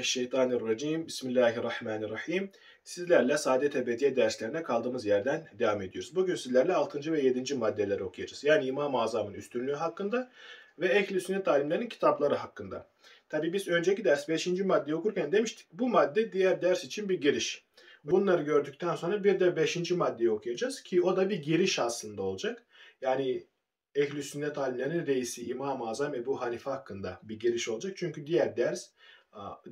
Euzubillahimineşşeytanirracim. Bismillahirrahmanirrahim. Sizlerle Saadet Ebediye derslerine kaldığımız yerden devam ediyoruz. Bugün sizlerle 6. ve 7. maddeleri okuyacağız. Yani İmam-ı Azam'ın üstünlüğü hakkında ve Ehl-i Sünnet alimlerinin kitapları hakkında. Tabi biz önceki ders 5. maddeyi okurken demiştik bu madde diğer ders için bir giriş. Bunları gördükten sonra bir de 5. maddeyi okuyacağız ki o da bir giriş aslında olacak. Yani Ehl-i Sünnet alimlerinin reisi İmam-ı Azam Ebu Hanife hakkında bir giriş olacak. Çünkü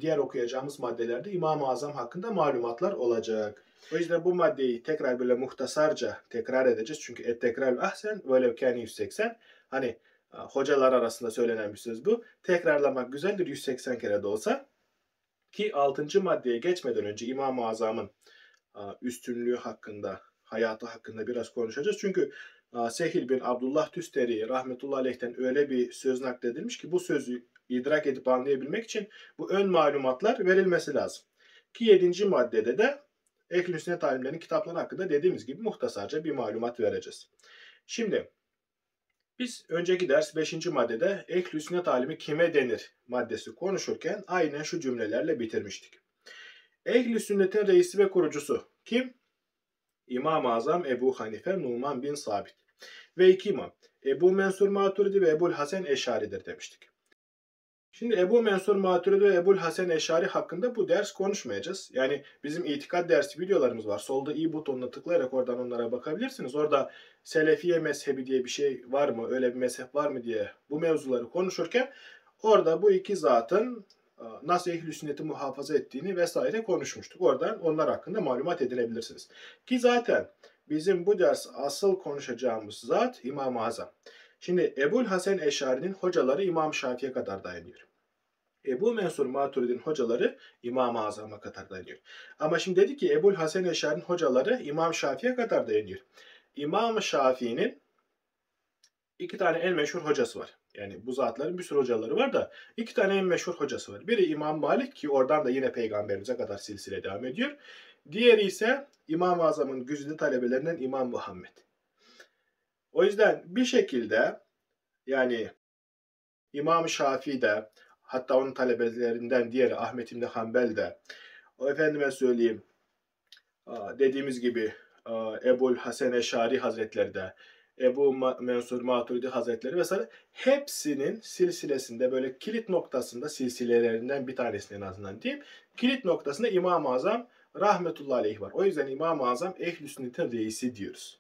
diğer okuyacağımız maddelerde İmam-ı Azam hakkında malumatlar olacak. O yüzden bu maddeyi tekrar böyle muhtasarca tekrar edeceğiz. Çünkü et-tekrarül ahsen velev kâne 180. Hani hocalar arasında söylenen bir söz bu. Tekrarlamak güzeldir 180 kere de olsa. Ki 6. maddeye geçmeden önce İmam-ı Azam'ın üstünlüğü hakkında, hayatı hakkında biraz konuşacağız. Çünkü Sehl bin Abdullah Tüsteri rahmetullahi aleyh'ten öyle bir söz nakledilmiş ki bu sözü idrak edip anlayabilmek için bu ön malumatlar verilmesi lazım. Ki 7. maddede de Ehl-i Sünnet alimlerinin kitapları hakkında dediğimiz gibi muhtasarca bir malumat vereceğiz. Şimdi biz önceki ders 5. maddede Ehl-i Sünnet alimi kime denir maddesi konuşurken aynen şu cümlelerle bitirmiştik. Ehl-i Sünnet'in reisi ve kurucusu kim? İmam-ı Azam Ebu Hanife Numan bin Sabit ve iki imam Ebu Mensur Maturidi ve Ebu'l Hasan Eşari'dir demiştik. Şimdi Ebu Mensur Maturidi ve Ebu'l Hasan Eşari hakkında bu ders konuşmayacağız. Yani bizim itikat dersi videolarımız var. Solda i butonuna tıklayarak oradan onlara bakabilirsiniz. Orada Selefiye mezhebi diye bir şey var mı, öyle bir mezhep var mı diye bu mevzuları konuşurken orada bu iki zatın nasıl Ehl-i Sünnet'i muhafaza ettiğini vesaire konuşmuştuk. Oradan onlar hakkında malumat edinebilirsiniz. Ki zaten bizim bu ders asıl konuşacağımız zat İmam-ı Azam. Şimdi Ebu'l Hasan Eşari'nin hocaları İmam Şafii'ye kadar dayanıyor. Ebu Mensur Maturidi'nin hocaları İmam-ı Azam'a kadar dayanıyor. Ama şimdi dedi ki Ebu'l Hasan Eşari'nin hocaları İmam Şafii'ye kadar dayanıyor. İmam Şafii'nin iki tane en meşhur hocası var. Yani bu zatların bir sürü hocaları var da iki tane en meşhur hocası var. Biri İmam Malik ki oradan da yine peygamberimize kadar silsile devam ediyor. Diğeri ise İmam-ı Azam'ın güzide talebelerinden İmam Muhammed. O yüzden bir şekilde yani İmam Şafii de hatta onun talebelerinden diğeri Ahmet İbni Hanbel de efendime söyleyeyim dediğimiz gibi Ebu'l Hasan Eşari Hazretleri de Ebu Mensur Maturidi Hazretleri vesaire hepsinin silsilesinde böyle kilit noktasında silsilelerinden bir tanesinin en azından diyeyim. Kilit noktasında İmam-ı Azam rahmetullahi aleyh var. O yüzden İmam-ı Azam Ehl-i Sünnet'in reisi diyoruz.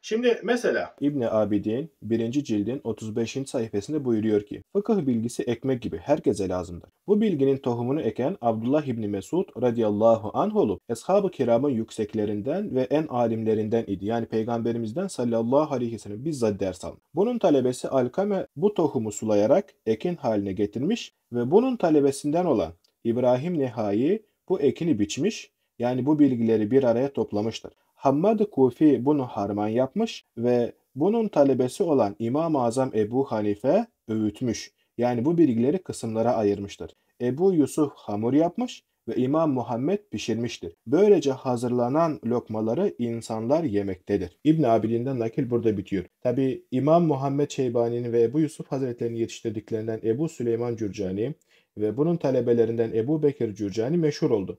Şimdi mesela İbn Abidin 1. cildin 35. sayfasında buyuruyor ki fıkıh bilgisi ekmek gibi herkese lazımdır. Bu bilginin tohumunu eken Abdullah İbni Mesud radiyallahu anh olup Eshab-ı Kiram'ın yükseklerinden ve en alimlerinden idi. Yani Peygamberimizden sallallahu aleyhi ve sellem bizzat ders almış. Bunun talebesi Alkame bu tohumu sulayarak ekin haline getirmiş ve bunun talebesinden olan İbrahim Nehayi bu ekini biçmiş. Yani bu bilgileri bir araya toplamıştır. Hamd Kufi bunu harman yapmış ve bunun talebesi olan İmam-ı Azam Ebu Hanife öğütmüş. Yani bu bilgileri kısımlara ayırmıştır. Ebu Yusuf hamur yapmış ve İmam Muhammed pişirmiştir. Böylece hazırlanan lokmaları insanlar yemektedir. İbn Abidin'den nakil burada bitiyor. Tabi İmam Muhammed Şeybani'nin ve Ebu Yusuf Hazretleri'nin yetiştirdiklerinden Ebu Süleyman Cürcani ve bunun talebelerinden Ebu Bekir Cürcani meşhur oldu.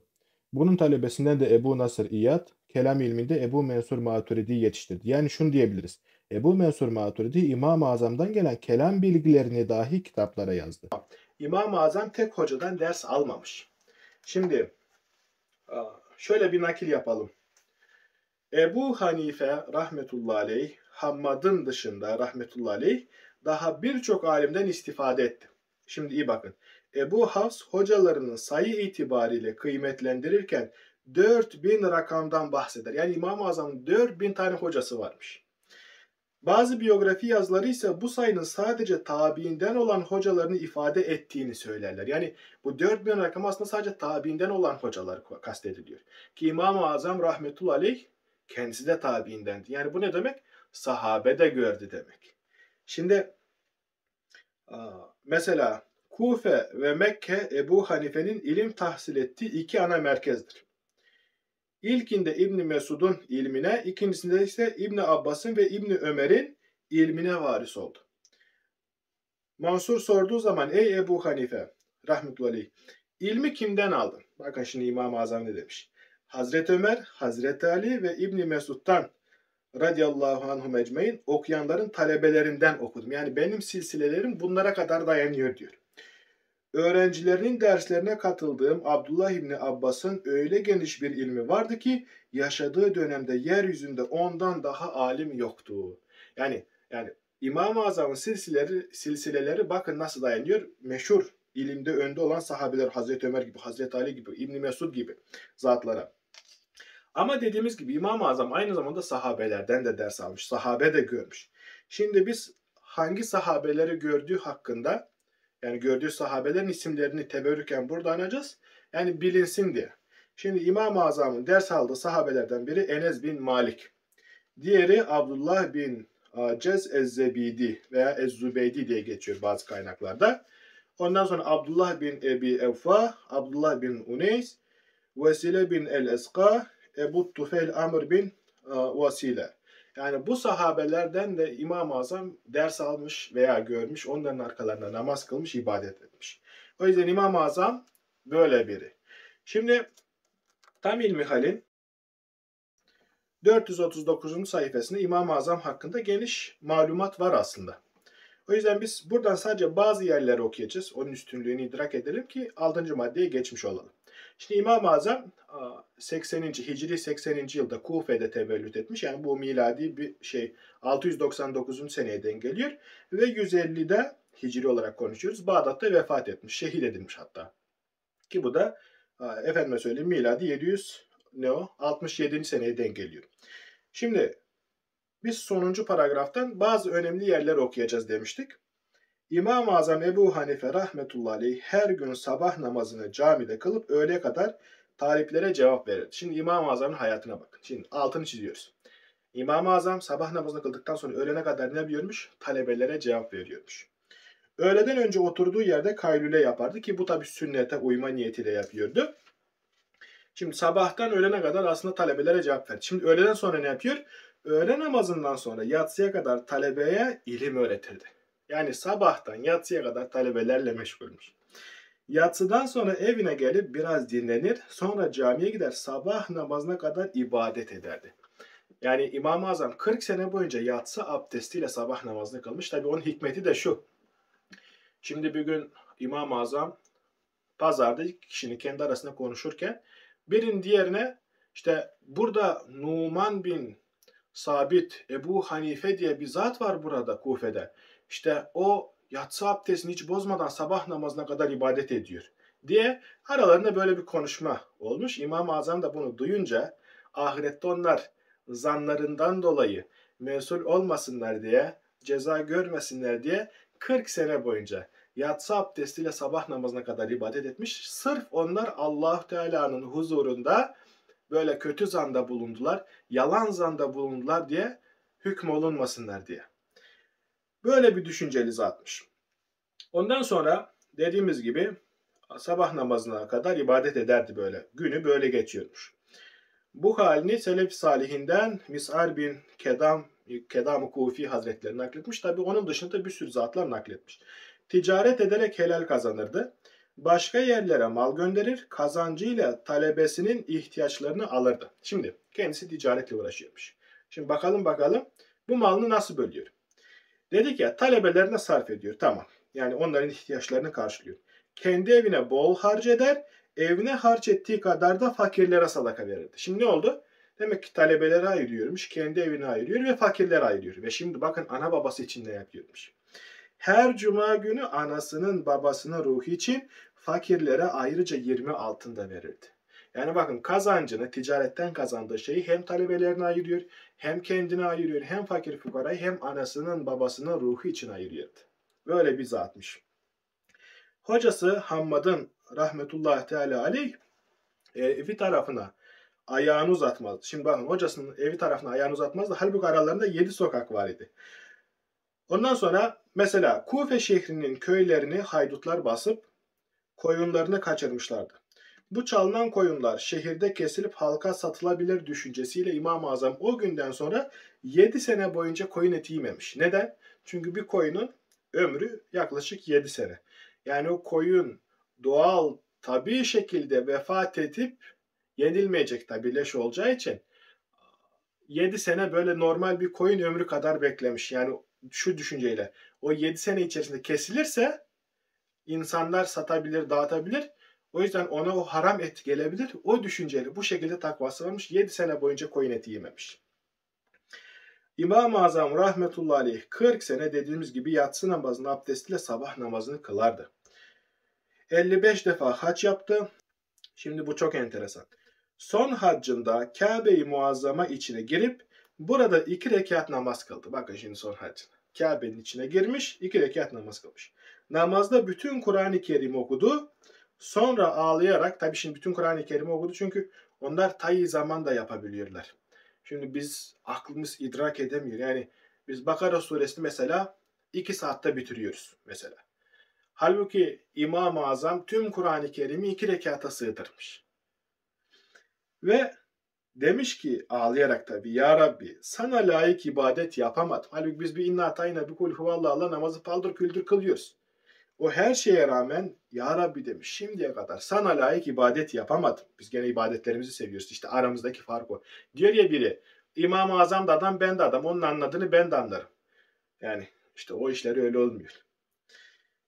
Bunun talebesinden de Ebu Nasır İyad, kelam ilminde Ebu Mensur Maturidi'yi yetiştirdi. Yani şunu diyebiliriz. Ebu Mensur Maturidi İmam-ı Azam'dan gelen kelam bilgilerini dahi kitaplara yazdı. İmam-ı Azam tek hocadan ders almamış. Şimdi şöyle bir nakil yapalım. Ebu Hanife rahmetullahi aleyh, Hammad'ın dışında rahmetullahi aleyh daha birçok alimden istifade etti. Şimdi iyi bakın. Ebu Hafs hocalarının sayı itibariyle kıymetlendirirken 4000 rakamdan bahseder. Yani İmam-ı Azam'ın 4000 tane hocası varmış. Bazı biyografi yazıları ise bu sayının sadece tabiinden olan hocalarını ifade ettiğini söylerler. Yani bu 4000 rakam aslında sadece tabiinden olan hocalar kastediliyor. Ki İmam-ı Azam rahmetullahi aleyh kendisi de tabiindendi. Yani bu ne demek? Sahabe de gördü demek. Şimdi mesela Kûfe ve Mekke Ebu Hanife'nin ilim tahsil ettiği iki ana merkezdir. İlkinde İbn Mesud'un ilmine, ikincisinde ise İbn Abbas'ın ve İbn Ömer'in ilmine varis oldu. Mansur sorduğu zaman ey Ebu Hanife rahmetullahi aleyh İlmi kimden aldın? Bakın şimdi İmam-ı Azam ne demiş? Hazreti Ömer, Hazreti Ali ve İbni Mesud'dan radiyallahu anhum ecmein okuyanların talebelerinden okudum. Yani benim silsilelerim bunlara kadar dayanıyor diyor. Öğrencilerinin derslerine katıldığım Abdullah İbni Abbas'ın öyle geniş bir ilmi vardı ki yaşadığı dönemde yeryüzünde ondan daha alim yoktu. Yani İmam-ı Azam'ın silsileleri bakın nasıl dayanıyor. Meşhur ilimde önde olan sahabeler Hazreti Ömer gibi, Hazreti Ali gibi, İbni Mesud gibi zatlara. Ama dediğimiz gibi İmam-ı Azam aynı zamanda sahabelerden de ders almış. Sahabe de görmüş. Şimdi biz hangi sahabeleri gördüğü hakkında, yani gördüğü sahabelerin isimlerini teberrüken burada anacağız. Yani bilinsin diye. Şimdi İmam-ı Azam'ın ders aldığı sahabelerden biri Enes bin Malik. Diğeri Abdullah bin Cez Ezzebidi veya Ezzubeydi diye geçiyor bazı kaynaklarda. Ondan sonra Abdullah bin Ebi Evfa, Abdullah bin Uneyz, Vesile bin El Esqah, Ebu Tufel Amr bin Vesile. Yani bu sahabelerden de İmam-ı Azam ders almış veya görmüş, onların arkalarına namaz kılmış, ibadet etmiş. O yüzden İmam-ı Azam böyle biri. Şimdi Tam İlmihal'in 439. sayfasında İmam-ı Azam hakkında geniş malumat var aslında. O yüzden biz buradan sadece bazı yerleri okuyacağız. Onun üstünlüğünü idrak edelim ki 6. maddeye geçmiş olalım. Şimdi İmam-ı Azam Hicri 80. yılda Kûfe'de tevellüt etmiş. Yani bu miladi bir 699. seneye denk geliyor. Ve 150'de Hicri olarak konuşuyoruz. Bağdat'ta vefat etmiş. Şehit edilmiş hatta. Ki bu da efendime söyleyeyim miladi 67. seneye denk geliyor. Şimdi biz sonuncu paragraftan bazı önemli yerleri okuyacağız demiştik. İmam-ı Azam Ebu Hanife rahmetullahi aleyh her gün sabah namazını camide kılıp öğleye kadar taliplere cevap verirdi. Şimdi İmam-ı Azam'ın hayatına bakın. Şimdi altını çiziyoruz. İmam-ı Azam sabah namazını kıldıktan sonra öğlene kadar ne yapıyormuş? Talebelere cevap veriyormuş. Öğleden önce oturduğu yerde kaylule yapardı ki bu tabi sünnete uyma niyetiyle yapıyordu. Şimdi sabahtan öğlene kadar aslında talebelere cevap verdi. Şimdi öğleden sonra ne yapıyor? Öğle namazından sonra yatsıya kadar talebeye ilim öğretirdi. Yani sabahtan yatsıya kadar talebelerle meşgulmüş. Yatsıdan sonra evine gelip biraz dinlenir, sonra camiye gider, sabah namazına kadar ibadet ederdi. Yani İmam-ı Azam 40 sene boyunca yatsı abdestiyle sabah namazına kılmış. Tabi onun hikmeti de şu. Şimdi bir gün İmam-ı Azam pazarda iki kişinin kendi arasında konuşurken birinin diğerine işte burada Numan bin Sabit, Ebu Hanife diye bir zat var burada Kûfe'de. İşte o yatsı abdestini hiç bozmadan sabah namazına kadar ibadet ediyor diye aralarında böyle bir konuşma olmuş. İmam-ı Azam da bunu duyunca ahirette onlar zanlarından dolayı mesul olmasınlar diye, ceza görmesinler diye 40 sene boyunca yatsı abdestiyle sabah namazına kadar ibadet etmiş. Sırf onlar Allah-u Teala'nın huzurunda böyle kötü zanda bulundular, yalan zanda bulundular diye hükmolunmasınlar diye. Böyle bir düşünceli zatmış. Ondan sonra dediğimiz gibi sabah namazına kadar ibadet ederdi böyle. Günü böyle geçiyormuş. Bu halini Selef-i Salihinden Mis'ar bin Kedam-ı Kufi Hazretleri nakletmiş. Tabi onun dışında bir sürü zatlar nakletmiş. Ticaret ederek helal kazanırdı. Başka yerlere mal gönderir, kazancıyla talebesinin ihtiyaçlarını alırdı. Şimdi kendisi ticaretle uğraşıyormuş. Şimdi bakalım bu malını nasıl bölüyor? Dedik ya talebelerine sarf ediyor, tamam. Yani onların ihtiyaçlarını karşılıyor. Kendi evine bol harç eder, evine harç ettiği kadar da fakirlere sadaka verirdi. Şimdi ne oldu? Demek ki talebelere ayırıyormuş, kendi evine ayırıyor ve fakirlere ayırıyor. Ve şimdi bakın ana babası için ne yapıyormuş? Her cuma günü anasının babasının ruhu için fakirlere ayrıca 20 altın da verirdi. Yani bakın kazancını, ticaretten kazandığı şeyi hem talebelerine ayırıyor, hem kendine ayırıyor, hem fakir fukarayı, hem anasının babasının ruhu için ayırıyordu. Böyle bir zatmış. Hocası Hammad'ın rahmetullahi teala aleyh evi tarafına ayağını uzatmazdı. Şimdi bakın hocasının evi tarafına ayağını uzatmazdı. Halbuki aralarında 7 sokak var idi. Ondan sonra mesela Kûfe şehrinin köylerini haydutlar basıp koyunlarını kaçırmışlardı. Bu çalınan koyunlar şehirde kesilip halka satılabilir düşüncesiyle İmam-ı Azam o günden sonra 7 sene boyunca koyun eti yememiş. Neden? Çünkü bir koyunun ömrü yaklaşık 7 sene. Yani o koyun doğal tabii şekilde vefat edip yenilmeyecek, tabii leş olacağı için 7 sene böyle normal bir koyun ömrü kadar beklemiş. Yani şu düşünceyle o 7 sene içerisinde kesilirse insanlar satabilir, dağıtabilir. O yüzden ona o haram et gelebilir. O düşünceli bu şekilde takvası varmış. 7 sene boyunca koyun eti yememiş. İmam-ı Azam rahmetullahi aleyh 40 sene dediğimiz gibi yatsı namazını abdestiyle sabah namazını kılardı. 55 defa hac yaptı. Şimdi bu çok enteresan. Son haccında Kabe-i Muazzama içine girip burada 2 rekat namaz kıldı. Bakın şimdi son haccında. Kabe'nin içine girmiş, 2 rekat namaz kılmış. Namazda bütün Kur'an-ı Kerim okudu. Sonra ağlayarak, tabii şimdi bütün Kur'an-ı Kerim okudu çünkü onlar tayyi zaman da yapabiliyorlar. Şimdi biz aklımız idrak edemiyor. Yani biz Bakara suresini mesela 2 saatte bitiriyoruz mesela. Halbuki İmam-ı Azam tüm Kur'an-ı Kerim'i 2 rekata sığdırmış. Ve demiş ki ağlayarak tabii, ya Rabbi sana layık ibadet yapamadım. Halbuki biz bir inna tayna bir kul huvallah namazı paldır küldür kılıyoruz. O her şeye rağmen ya Rabbi demiş şimdiye kadar sana layık ibadet yapamadım. Biz gene ibadetlerimizi seviyoruz. İşte aramızdaki fark o. Diyor ya biri İmam-ı Azam da adam ben de adam. Onun anladığını ben de anlarım. Yani işte o işleri öyle olmuyor.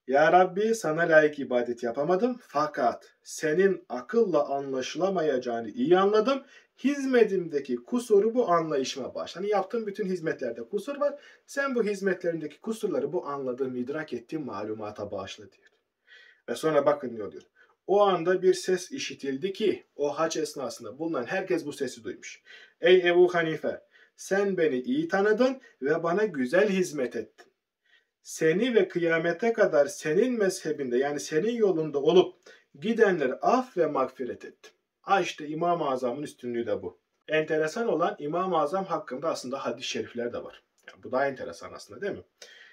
Ya Rabbi sana layık ibadet yapamadım fakat senin akılla anlaşılamayacağını iyi anladım. Hizmetimdeki kusuru bu anlayışıma başla. Yani yaptığım bütün hizmetlerde kusur var. Sen bu hizmetlerindeki kusurları bu anladığım, idrak ettiğim malumata bağışla diyor. Ve sonra bakın ne oluyor. O anda bir ses işitildi ki o hac esnasında bulunan herkes bu sesi duymuş. Ey Ebu Hanife sen beni iyi tanıdın ve bana güzel hizmet ettin. Seni ve kıyamete kadar senin mezhebinde yani senin yolunda olup gidenleri af ve mağfiret ettim. İşte İmam-ı Azam'ın üstünlüğü de bu. Enteresan olan İmam-ı Azam hakkında aslında hadis-i şerifler de var. Yani bu daha enteresan aslında değil mi?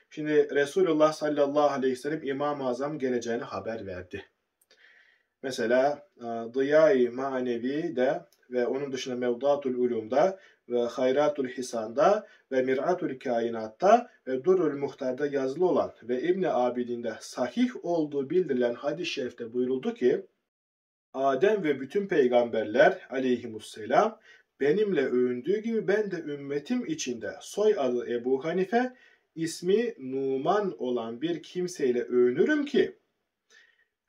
Şimdi Resulullah sallallahu aleyhi ve sellem İmam-ı Azam geleceğini haber verdi. Mesela Diya-i Manevi'de ve onun dışında Mevdudatü'l-Ulum'da ve Hayratul Hisan'da ve Mir'atul Kainat'ta ve Durul Muhtar'da yazılı olan ve İbn Abidin'de sahih olduğu bildirilen hadis-i şerifte buyuruldu ki Adem ve bütün peygamberler aleyhisselam benimle övündüğü gibi ben de ümmetim içinde soy adı Ebu Hanife ismi Numan olan bir kimseyle övünürüm ki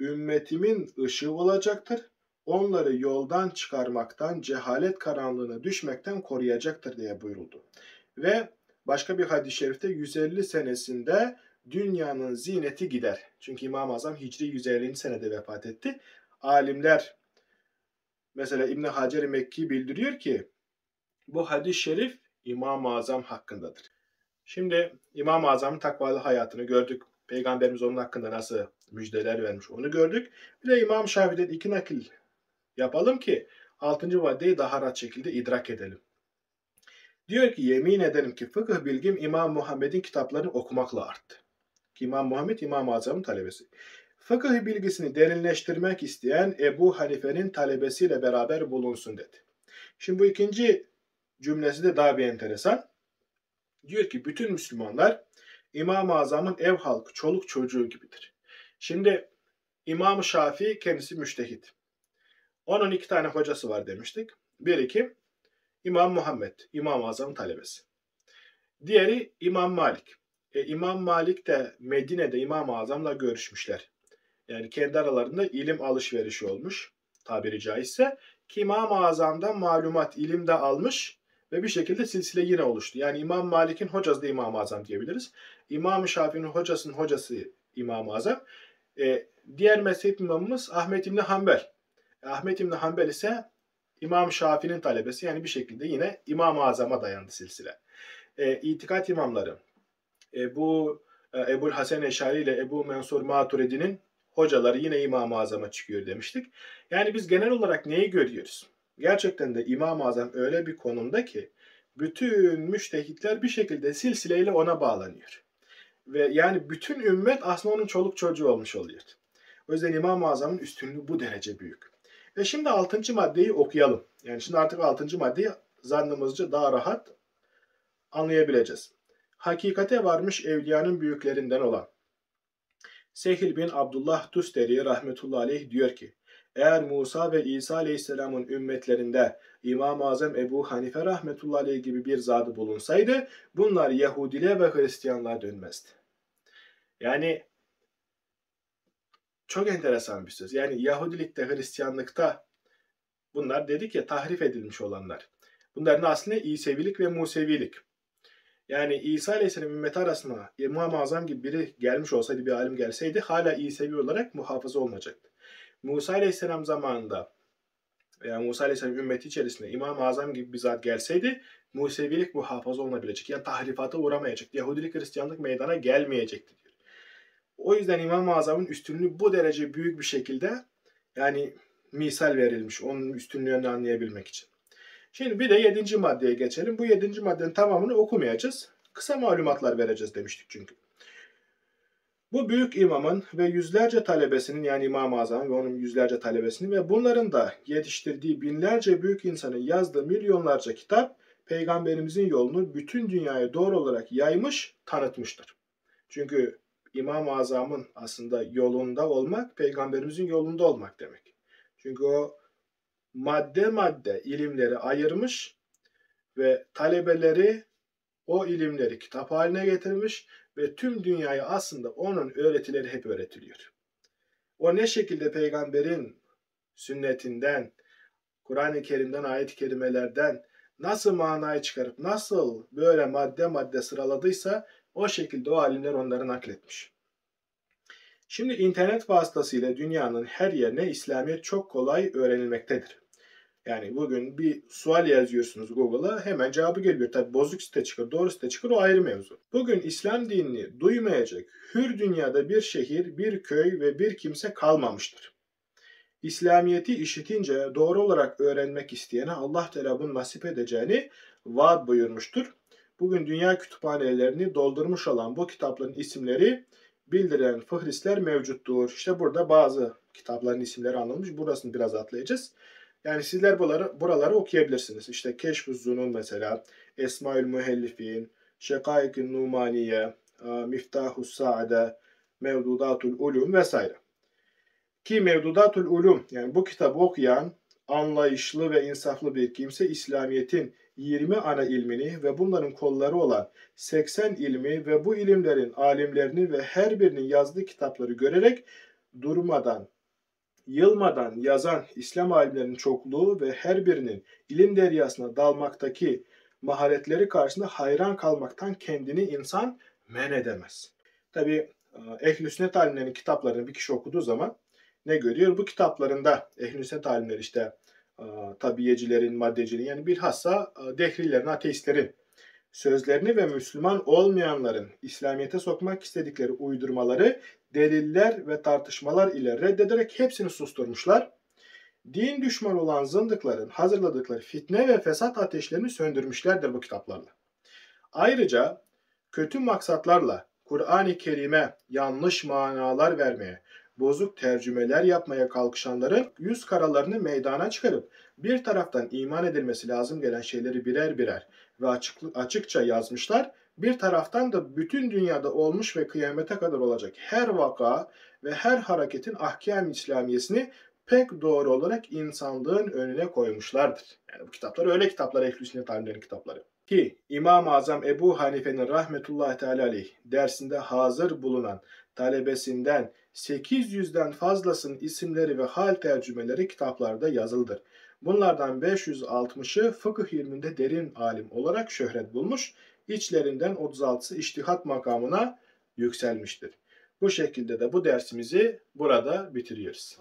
ümmetimin ışığı olacaktır. Onları yoldan çıkarmaktan, cehalet karanlığına düşmekten koruyacaktır diye buyuruldu. Ve başka bir hadis-i şerifte 150 senesinde dünyanın zineti gider. Çünkü İmam-ı Azam Hicri 150. senede vefat etti. Alimler, mesela İbn-i Hacer Mekki bildiriyor ki bu hadis-i şerif İmam-ı Azam hakkındadır. Şimdi İmam-ı Azam'ın takvalı hayatını gördük. Peygamberimiz onun hakkında nasıl müjdeler vermiş onu gördük. Bir de İmam Şafii'den 2 nakil yapalım ki 6. maddeyi daha rahat şekilde idrak edelim. Diyor ki yemin ederim ki fıkıh bilgim İmam Muhammed'in kitaplarını okumakla arttı. İmam Muhammed İmam-ı Azam'ın talebesi. Fıkıh bilgisini derinleştirmek isteyen Ebu Hanife'nin talebesiyle beraber bulunsun dedi. Şimdi bu ikinci cümlesi de daha bir enteresan. Diyor ki bütün Müslümanlar İmam-ı Azam'ın ev halkı, çoluk çocuğu gibidir. Şimdi İmam-ı Şafii kendisi müştehit. Onun 2 tane hocası var demiştik. Biri kim? İmam Muhammed, İmam-ı Azam'ın talebesi. Diğeri İmam Malik. İmam Malik de Medine'de İmam-ı Azam'la görüşmüşler. Yani kendi aralarında ilim alışverişi olmuş tabiri caizse. Ki İmam-ı Azam'dan malumat, ilim de almış ve bir şekilde silsile yine oluştu. Yani İmam Malik'in hocası da İmam-ı Azam diyebiliriz. İmam-ı Şafii'nin hocasının hocası İmam-ı Azam. Diğer mezhep imamımız Ahmet İbni Hanbel. Ahmet İbni Hanbel ise İmam Şafii'nin talebesi. Yani bir şekilde yine İmam-ı Azam'a dayandı silsile. İtikat imamları. Ebu'l Hasan Eşari ile Ebu Mensur Maturidi'nin hocaları yine İmam-ı Azam'a çıkıyor demiştik. Yani biz genel olarak neyi görüyoruz? Gerçekten de İmam-ı Azam öyle bir konumda ki bütün müştehitler bir şekilde silsileyle ona bağlanıyor. Ve yani bütün ümmet aslında onun çoluk çocuğu olmuş oluyor. O yüzden İmam-ı Azam'ın üstünlüğü bu derece büyük. Ve şimdi 6. maddeyi okuyalım. Yani şimdi artık 6. maddeyi zannımızca daha rahat anlayabileceğiz. Hakikate varmış evliyanın büyüklerinden olan Sehl bin Abdullah Tüsteri rahmetullahi aleyh diyor ki Eğer Musa ve İsa Aleyhisselam'ın ümmetlerinde İmam-ı Azam Ebu Hanife rahmetullahi aleyh gibi bir zadı bulunsaydı, bunlar Yahudiliğe ve Hristiyanlığa dönmezdi. Yani çok enteresan bir söz. Yani Yahudilikte, Hristiyanlıkta bunlar dedik ya, tahrif edilmiş olanlar. Bunların aslında İsevilik ve Musevilik. Yani İsa Aleyhisselam ümmeti arasına İmam-ı Azam gibi biri gelmiş olsaydı, bir alim gelseydi, hala İsevi olarak muhafaza olmayacaktı. Musa Aleyhisselam zamanında veya Musa Aleyhisselam ümmeti içerisinde İmam-ı Azam gibi bir zat gelseydi, Musevilik muhafaza olabilecek. Yani tahrifata uğramayacaktı. Yahudilik, Hristiyanlık meydana gelmeyecekti diyor. O yüzden İmam-ı Azam'ın üstünlüğü bu derece büyük bir şekilde, yani misal verilmiş onun üstünlüğünü anlayabilmek için. Şimdi bir de 7. maddeye geçelim. Bu 7. maddenin tamamını okumayacağız. Kısa malumatlar vereceğiz demiştik çünkü. Bu büyük imamın ve yüzlerce talebesinin, yani İmam-ı Azam ve onun yüzlerce talebesinin ve bunların da yetiştirdiği binlerce büyük insanın yazdığı milyonlarca kitap, Peygamberimizin yolunu bütün dünyaya doğru olarak yaymış, tanıtmıştır. Çünkü İmam-ı Azam'ın aslında yolunda olmak, Peygamberimizin yolunda olmak demek. Çünkü o madde madde ilimleri ayırmış ve talebeleri o ilimleri kitap haline getirmiş ve tüm dünyaya aslında onun öğretileri hep öğretiliyor. O ne şekilde Peygamberin sünnetinden, Kur'an-ı Kerim'den, ayet-i kerimelerden nasıl manayı çıkarıp nasıl böyle madde madde sıraladıysa, o şekilde o alimler onları nakletmiş. Şimdi internet vasıtasıyla dünyanın her yerine İslamiyet çok kolay öğrenilmektedir. Yani bugün bir sual yazıyorsunuz Google'a, hemen cevabı geliyor. Tabi bozuk site çıkar, doğru site çıkar, o ayrı mevzu. Bugün İslam dinini duymayacak hür dünyada bir şehir, bir köy ve bir kimse kalmamıştır. İslamiyet'i işitince doğru olarak öğrenmek isteyene Allah Teala bunu nasip edeceğini vaat buyurmuştur. Bugün dünya kütüphanelerini doldurmuş olan bu kitapların isimleri bildiren fıhristler mevcuttur. İşte burada bazı kitapların isimleri anılmış. Burasını biraz atlayacağız. Yani sizler buraları okuyabilirsiniz. İşte Keşf-ü Zunun mesela, Esmaül Mühellifin, Şekaik-i Numaniye, Miftah-ı Sa'de, Mevdudatü'l-Ulum vesaire. Ki Mevdudatü'l-Ulum, yani bu kitabı okuyan anlayışlı ve insaflı bir kimse İslamiyet'in 20 ana ilmini ve bunların kolları olan 80 ilmi ve bu ilimlerin alimlerini ve her birinin yazdığı kitapları görerek durmadan, yılmadan yazan İslam alimlerinin çokluğu ve her birinin ilim deryasına dalmaktaki maharetleri karşısında hayran kalmaktan kendini insan men edemez. Tabi Ehl-i Sünnet alimlerinin kitaplarını bir kişi okuduğu zaman ne görüyor? Bu kitaplarında Ehl-i Sünnet alimleri işte tabiyecilerin, maddecilerin, yani bilhassa dehrilerin, ateistlerin sözlerini ve Müslüman olmayanların İslamiyet'e sokmak istedikleri uydurmaları deliller ve tartışmalar ile reddederek hepsini susturmuşlar. Din düşmanı olan zındıkların hazırladıkları fitne ve fesat ateşlerini söndürmüşlerdir bu kitaplarla. Ayrıca kötü maksatlarla Kur'an-ı Kerim'e yanlış manalar vermeye, bozuk tercümeler yapmaya kalkışanların yüz karalarını meydana çıkarıp bir taraftan iman edilmesi lazım gelen şeyleri birer birer ve açıkça yazmışlar. Bir taraftan da bütün dünyada olmuş ve kıyamete kadar olacak her vaka ve her hareketin ahkâm-ı İslamiyesini pek doğru olarak insanlığın önüne koymuşlardır. Yani bu kitaplar öyle kitaplar, Ehl-i Sünnet alimlerinin kitapları. Ki İmam-ı Azam Ebu Hanife'nin rahmetullahi teala aleyh dersinde hazır bulunan talebesinden 800'den fazlasının isimleri ve hal tercümeleri kitaplarda yazıldır. Bunlardan 560'ı fıkıh ilminde derin alim olarak şöhret bulmuş, içlerinden 36'sı içtihat makamına yükselmiştir. Bu şekilde de bu dersimizi burada bitiriyoruz.